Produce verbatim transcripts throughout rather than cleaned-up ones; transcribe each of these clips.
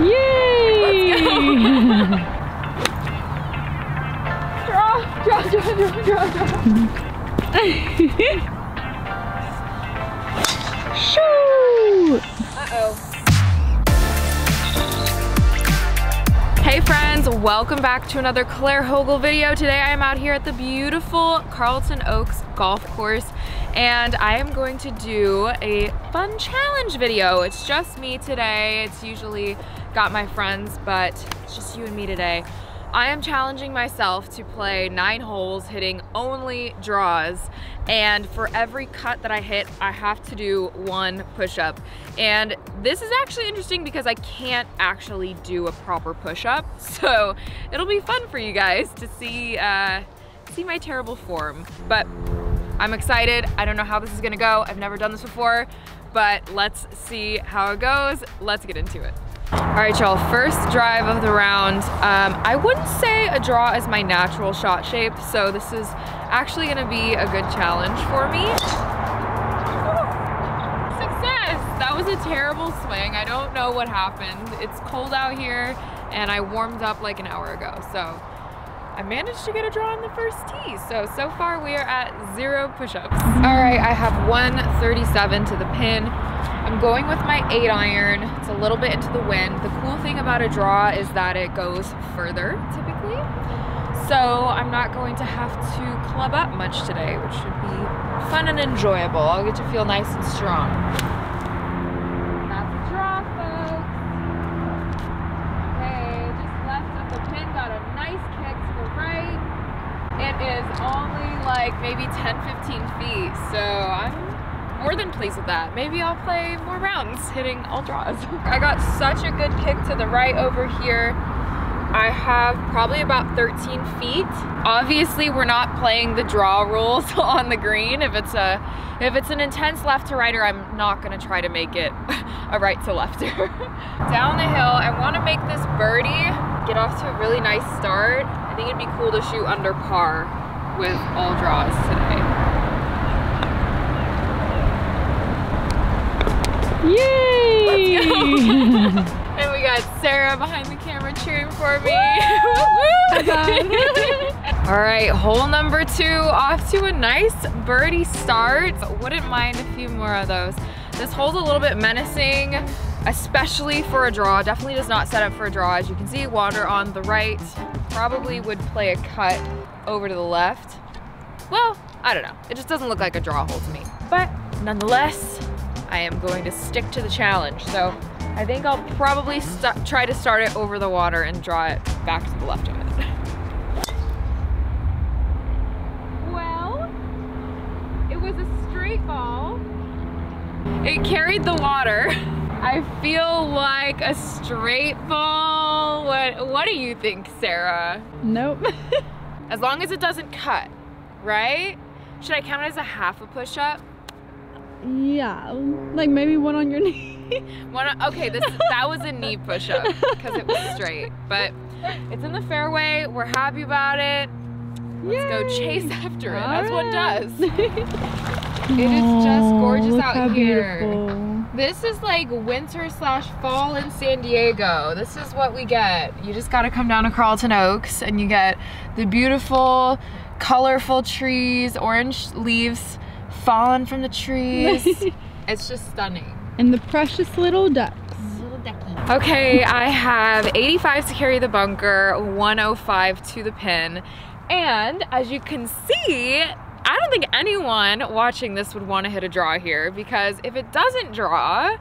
Yay! Let's go. Draw, draw, draw, draw, draw, draw. Shoot! Uh-oh. Hey friends, welcome back to another Claire Hogle video. Today I am out here at the beautiful Carlton Oaks Golf Course and I am going to do a fun challenge video. It's just me today. It's usually got my friends, but it's just you and me today. I am challenging myself to play nine holes hitting only draws, and for every cut that I hit I have to do one push-up. And this is actually interesting because I can't actually do a proper push-up, so it'll be fun for you guys to see uh, see my terrible form. But I'm excited. I don't know how this is gonna go. I've never done this before, but let's see how it goes. Let's get into it. All right, y'all, first drive of the round. Um, I wouldn't say a draw is my natural shot shape, so this is actually gonna be a good challenge for me. That was a terrible swing. I don't know what happened. It's cold out here and I warmed up like an hour ago, so I managed to get a draw on the first tee. So so far we are at zero push-ups. All right, I have one thirty-seven to the pin. I'm going with my eight iron. It's a little bit into the wind. The cool thing about a draw is that it goes further typically, so I'm not going to have to club up much today, which should be fun and enjoyable. I'll get to feel nice and strong. Like maybe ten, fifteen feet, so I'm more than pleased with that. Maybe I'll play more rounds hitting all draws. I got such a good kick to the right over here. I have probably about thirteen feet. Obviously we're not playing the draw rules on the green. If it's a if it's an intense left to righter, I'm not gonna try to make it a right to lefter. Down the hill, I want to make this birdie, get off to a really nice start. I think it'd be cool to shoot under par with all draws today. Yay! Let's go. And we got Sarah behind the camera cheering for me. All right, hole number two, off to a nice birdie start. Wouldn't mind a few more of those. This hole's a little bit menacing, especially for a draw. Definitely does not set up for a draw. As you can see, water on the right. Probably would play a cut over to the left. Well, I don't know. It just doesn't look like a draw hole to me. But nonetheless, I am going to stick to the challenge. So I think I'll probably st- try to start it over the water and draw it back to the left of it. Well, it was a straight ball. It carried the water. I feel like a straight ball. What, what do you think, Sarah? Nope. As long as it doesn't cut, right? Should I count it as a half a push-up? Yeah, like maybe one on your knee. One on, okay, this that was a knee push-up because it was straight, but it's in the fairway. We're happy about it. Let's Yay. Go chase after it, All as right. one does. It is just gorgeous Aww, out here. Beautiful. This is like winter slash fall in San Diego. This is what we get. You just gotta come down to Carlton Oaks and you get the beautiful, colorful trees, orange leaves falling from the trees. It's just stunning. And the precious little ducks. Little duckies. Okay, I have eighty-five to carry the bunker, one oh five to the pin. And as you can see, I don't think anyone watching this would want to hit a draw here, because if it doesn't draw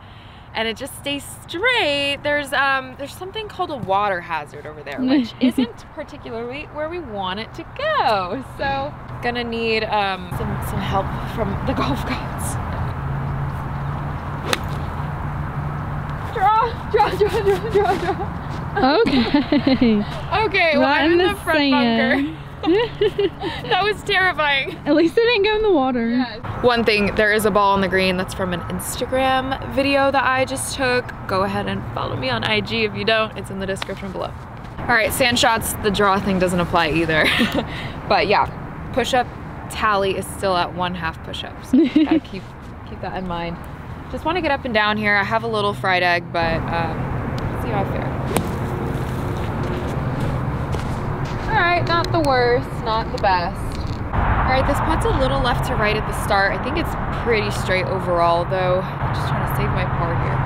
and it just stays straight, there's um, there's something called a water hazard over there, which isn't particularly where we want it to go. So gonna need um, some, some help from the golf gods. Draw, draw, draw, draw, draw, draw. Okay. Okay, well, I'm in the, the front sand. bunker. That was terrifying. At least it didn't go in the water. Yes. One thing, there is a ball on the green that's from an Instagram video that I just took. Go ahead and follow me on I G if you don't. It's in the description below. All right, sand shots, the draw thing doesn't apply either. But yeah, push-up tally is still at one half push-up. So gotta keep, keep that in mind. Just wanna get up and down here. I have a little fried egg, but um, see you out there. All right, not the worst, not the best. All right, this putt's a little left to right at the start. I think it's pretty straight overall though. I'm just trying to save my par here.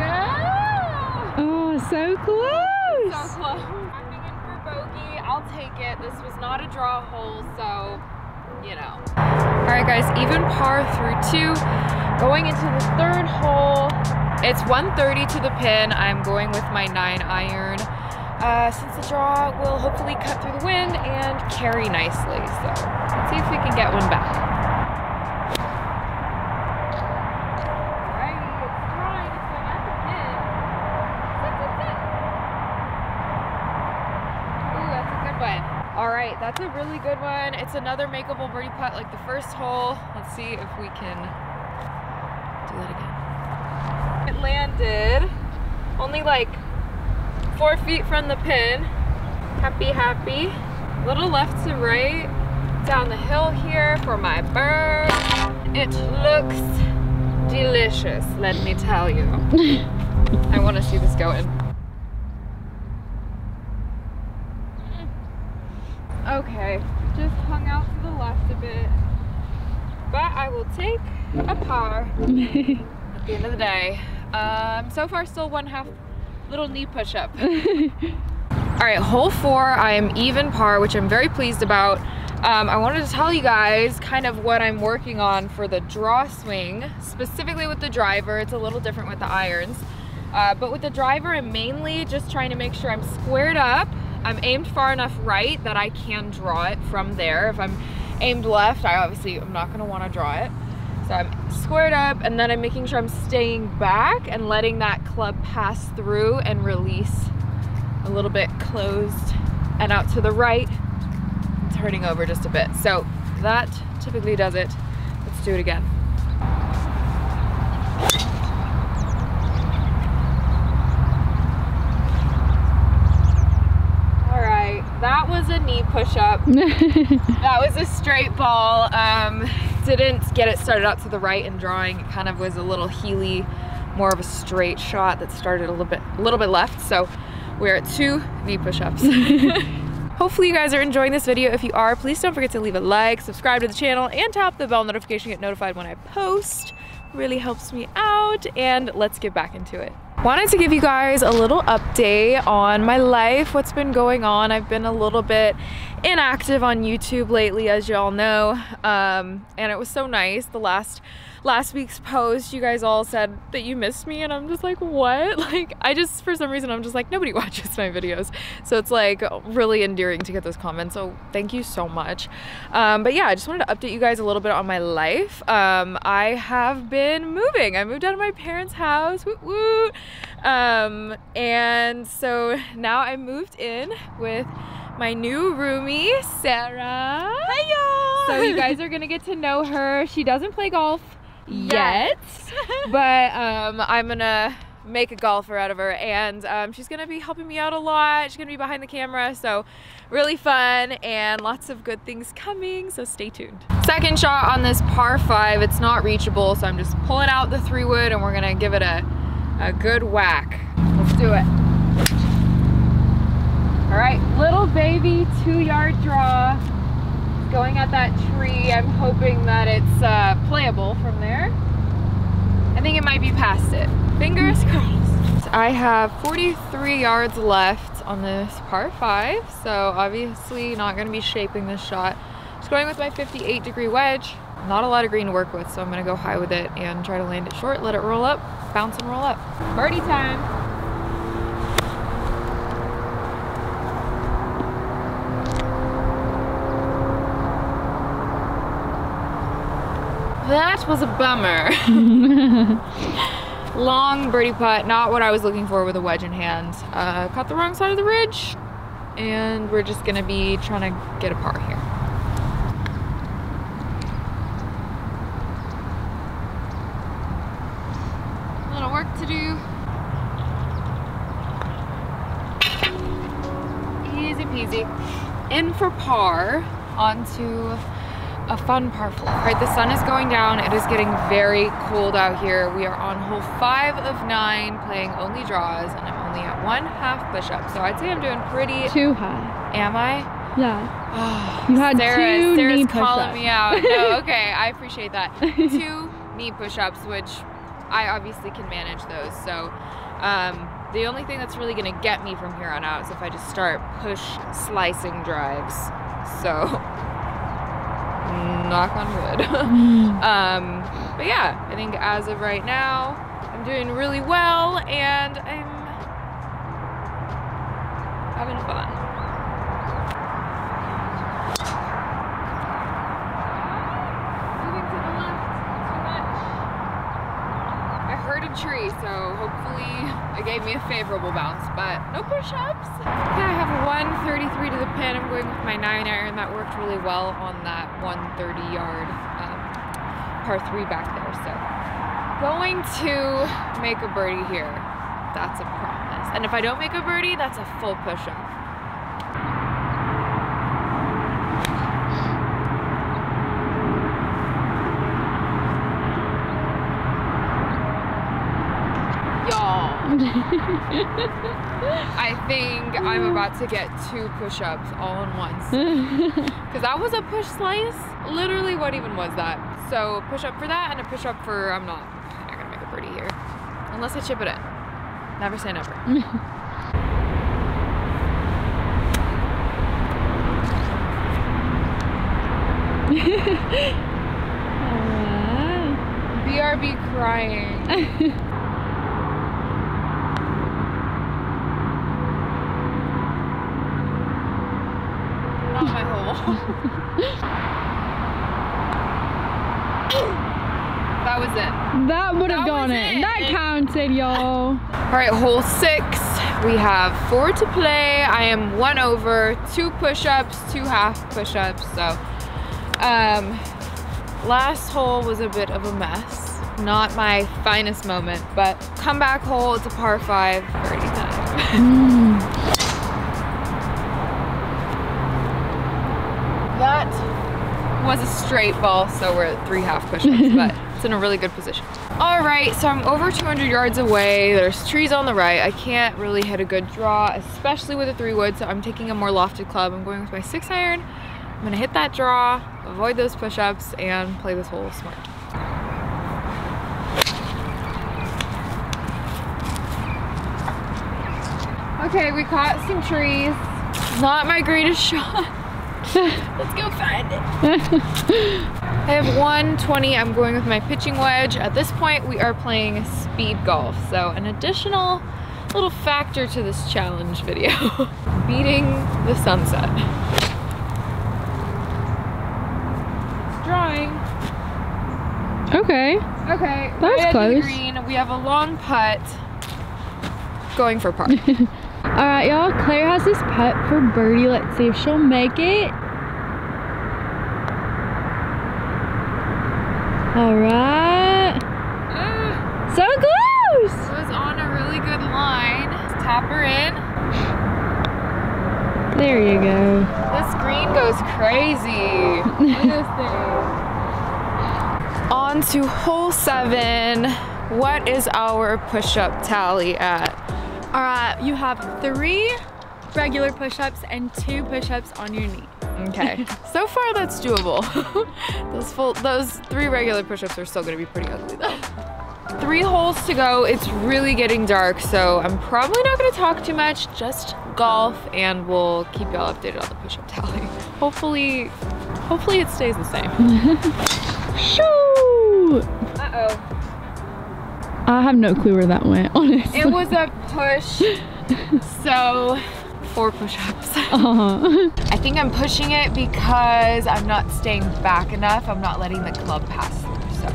Yeah! Oh, so close! So close. I'm thinking for bogey, I'll take it. This was not a draw hole, so, you know. All right guys, even par through two. Going into the third hole, it's one thirty to the pin. I'm going with my nine iron. Uh, since the draw will hopefully cut through the wind and carry nicely. So let's see if we can get one back. Alrighty, it's drawing, it's going at the pin. Sit, sit, sit. Ooh, that's a good one. Alright, that's a really good one. It's another makeable birdie putt like the first hole. Let's see if we can do that again. It landed only like four feet from the pin. Happy, happy. A little left to right down the hill here for my bird. It looks delicious, let me tell you. I want to see this go in. Okay, just hung out to the left a bit, but I will take a par at the end of the day. Um, so far, still one half. Little knee push up. All right, hole four, I am even par, which I'm very pleased about. Um, I wanted to tell you guys kind of what I'm working on for the draw swing, specifically with the driver. It's a little different with the irons. Uh, but with the driver, I'm mainly just trying to make sure I'm squared up. I'm aimed far enough right that I can draw it from there. If I'm aimed left, I obviously am not gonna wanna draw it. So I'm squared up, and then I'm making sure I'm staying back and letting that club pass through and release a little bit closed and out to the right, turning over just a bit. So that typically does it. Let's do it again. That was a knee push-up. That was a straight ball. Um, didn't get it started out to the right and drawing. It kind of was a little heely, more of a straight shot that started a little bit, a little bit left. So we're at two knee push-ups. Hopefully you guys are enjoying this video. If you are, please don't forget to leave a like, subscribe to the channel, and tap the bell notification to get notified when I post. Really helps me out, and let's get back into it. Wanted to give you guys a little update on my life, what's been going on. I've been a little bit inactive on YouTube lately, as y'all know, um, and it was so nice. The last last week's post, you guys all said that you missed me, and I'm just like, what? Like, I just, for some reason, I'm just like, nobody watches my videos. So it's like really endearing to get those comments, so thank you so much. Um, but yeah, I just wanted to update you guys a little bit on my life. Um, I have been moving. I moved out of my parents' house, woot woot. Um, and so now I moved in with my new roomie, Sarah. Hey y'all! So you guys are gonna get to know her. She doesn't play golf yet, but um, I'm gonna make a golfer out of her, and um, she's gonna be helping me out a lot. She's gonna be behind the camera, so really fun and lots of good things coming, so stay tuned. Second shot on this par five, it's not reachable, so I'm just pulling out the three wood and we're gonna give it a A good whack. Let's do it. All right, little baby two-yard draw. Going at that tree. I'm hoping that it's uh, playable from there. I think it might be past it. Fingers crossed. I have forty-three yards left on this par five, so obviously not going to be shaping this shot. Just going with my fifty-eight degree wedge. Not a lot of green to work with, so I'm gonna go high with it and try to land it short, let it roll up, bounce and roll up. Birdie time. That was a bummer. Long birdie putt, not what I was looking for with a wedge in hand. Uh, caught the wrong side of the ridge, and we're just gonna be trying to get a par here. To do. Easy peasy. In for par onto a fun par four. All right, the sun is going down. It is getting very cold out here. We are on hole five of nine, playing only draws, and I'm only at one half push up. So I'd say I'm doing pretty. Too high. Am I? Yeah. Oh, you had Sarah, two Sarah's knee push-ups. Sarah's calling me out. No, okay, I appreciate that. Two knee push-ups, which I obviously can manage those. So. Um, The only thing that's really gonna get me from here on out is if I just start push slicing drives. So, knock on wood. um, but yeah, I think as of right now, I'm doing really well and I'm having fun. Tree, so hopefully it gave me a favorable bounce, but no push-ups. Yeah, I have one thirty-three to the pin. I'm going with my nine iron. That worked really well on that one thirty yard um, par three back there. So going to make a birdie here. That's a promise. And if I don't make a birdie, that's a full push-up. I think I'm about to get two push-ups all in once. Because that was a push slice. Literally, what even was that? So push-up for that and a push-up for I'm not. I'm not gonna make a birdie here. Unless I chip it in. Never say never. B R B crying. That was it. That would have gone in. That counted, y'all. All right, hole six. We have four to play. I am one over, two push-ups, two half push-ups. So, um, last hole was a bit of a mess. Not my finest moment, but comeback hole. It's a par five. Birdie time. Mm. Was a straight ball, so we're at three half push-ups, but it's in a really good position. All right, so I'm over two hundred yards away. There's trees on the right. I can't really hit a good draw, especially with a three wood, so I'm taking a more lofted club. I'm going with my six iron. I'm gonna hit that draw, avoid those push-ups, and play this hole smart. Okay, we caught some trees. Not my greatest shot. Let's go find it. I have one twenty. I'm going with my pitching wedge. At this point, we are playing speed golf. So an additional little factor to this challenge video. Beating the sunset. It's drawing. Okay. Okay. That was close. Green. We have a long putt. Going for par. All right, y'all, Claire has this putt for birdie. Let's see if she'll make it. All right. Uh, so close! It was on a really good line. Just tap her in. There you go. This green goes crazy. Look at this thing. On to hole seven. What is our push-up tally at? All right, you have three regular push-ups and two push-ups on your knee. Okay, so far that's doable. those, full, those three regular push-ups are still gonna be pretty ugly though. Three holes to go, it's really getting dark, so I'm probably not gonna talk too much, just golf, and we'll keep y'all updated on the push-up tally. Hopefully, hopefully it stays the same. Shoot! Uh-oh. I have no clue where that went, honestly. It was a push, so four push-ups. Uh-huh. I think I'm pushing it because I'm not staying back enough. I'm not letting the club pass through, so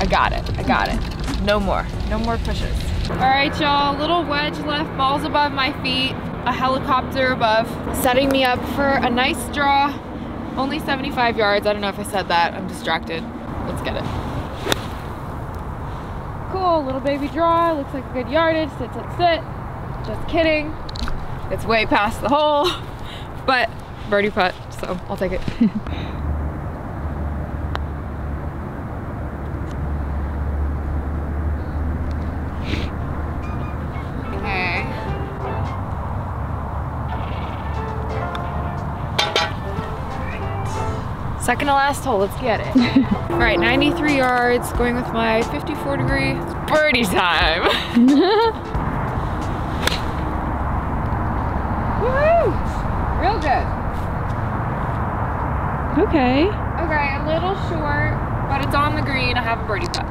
I got it, I got it. No more, no more pushes. All right, y'all, little wedge left, balls above my feet, a helicopter above, setting me up for a nice draw. Only seventy-five yards, I don't know if I said that, I'm distracted. Let's get it. Cool, little baby draw, looks like a good yardage, sit, sit, sit. Just kidding. It's way past the hole, but birdie putt, so I'll take it. Second to last hole, let's get it. All right, ninety-three yards, going with my fifty-four degree. It's birdie time. Woohoo! Real good. Okay. Okay, a little short, but it's on the green. I have a birdie putt.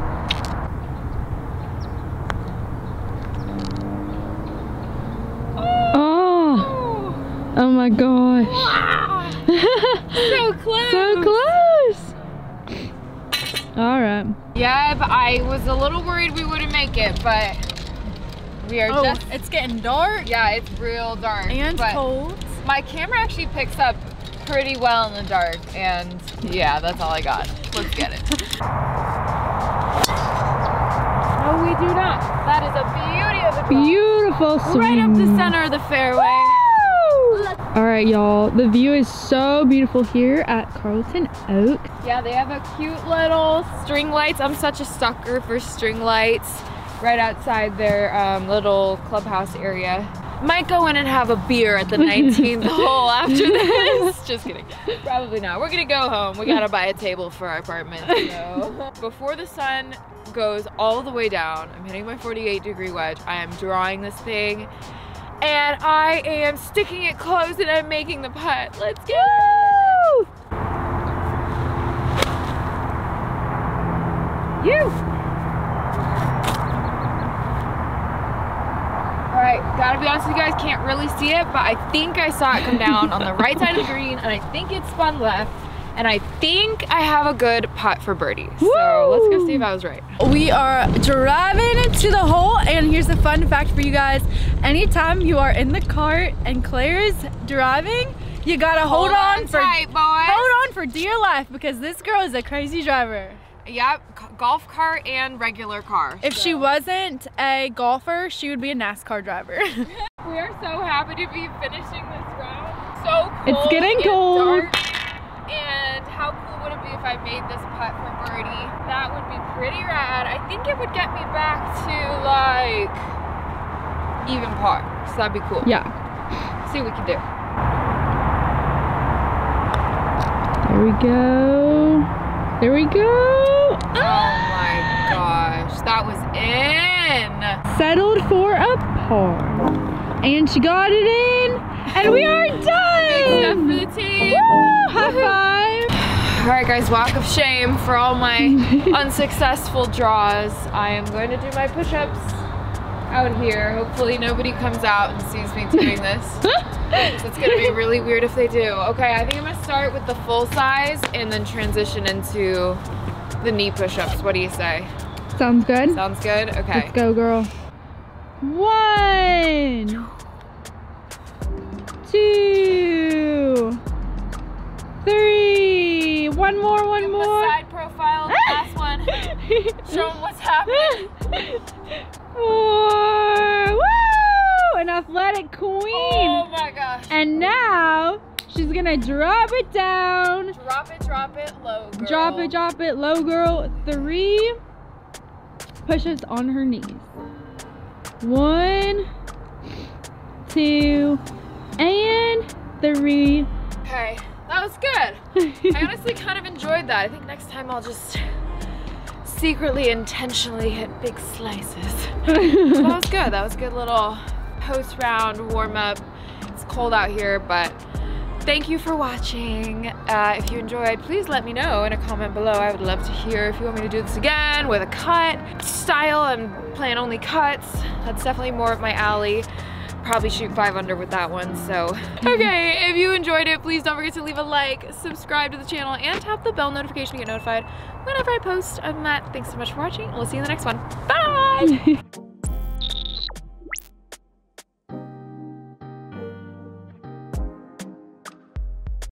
Oh my gosh. Wow. So close. So close. All right. Yep, I was a little worried we wouldn't make it, but we are oh, just. It's getting dark. Yeah, it's real dark. And but cold. My camera actually picks up pretty well in the dark, and yeah, that's all I got. Let's get it. No, we do not. That is a beauty of the golf. Beautiful swing. Right up the center of the fairway. All right, y'all, the view is so beautiful here at Carlton Oaks. Yeah, they have a cute little string lights. I'm such a sucker for string lights right outside their um, little clubhouse area. Might go in and have a beer at the nineteenth hole after this. Just kidding. Probably not. We're gonna go home. We gotta buy a table for our apartment. So. Before the sun goes all the way down, I'm hitting my forty-eight degree wedge. I am drawing this thing. And I am sticking it close and I'm making the putt. Let's go! Woo! You! All right, gotta be honest with you guys, can't really see it, but I think I saw it come down on the right side of the green, and I think it spun left. And I think I have a good putt for birdie. Woo! So let's go see if I was right. We are driving to the hole, and here's a fun fact for you guys. Anytime you are in the cart and Claire is driving, you gotta hold, hold on, on for, tight, boys. Hold on for dear life, because this girl is a crazy driver. Yep, golf cart and regular car. If so. She wasn't a golfer, she would be a NASCAR driver. We are so happy to be finishing this round. So cold. It's getting cold. Dark. And how cool would it be if I made this putt for birdie? That would be pretty rad. I think it would get me back to like even par, so that'd be cool. Yeah. See what we can do. There we go. There we go. Oh my gosh, that was in. Settled for a par. And she got it in. And we are done. Big step for the team. Woo! High five. All right guys, walk of shame for all my unsuccessful draws. I am going to do my push-ups out here. Hopefully nobody comes out and sees me doing this. So it's gonna be really weird if they do. Okay, I think I'm gonna start with the full size and then transition into the knee push-ups. What do you say? Sounds good. Sounds good? Okay. Let's go, girl. One, two, three, one more, one Give more. Side profile, last one. Show them what's happening. Four, woo! An athletic queen. Oh my gosh. And now she's gonna drop it down. Drop it, drop it, low girl. Drop it, drop it, low girl. Three push-ups on her knees. One, two, and three. Okay. That was good. I honestly kind of enjoyed that. I think next time I'll just secretly, intentionally hit big slices. So that was good. That was a good little post-round warm-up. It's cold out here, but thank you for watching. Uh, if you enjoyed, please let me know in a comment below. I would love to hear if you want me to do this again with a cut style and plan only cuts. That's definitely more of my alley. Probably shoot five under with that one. So okay, if you enjoyed it, please don't forget to leave a like, subscribe to the channel, and tap the bell notification to get notified whenever I post. I'm Matt, thanks so much for watching. We'll see you in the next one. Bye.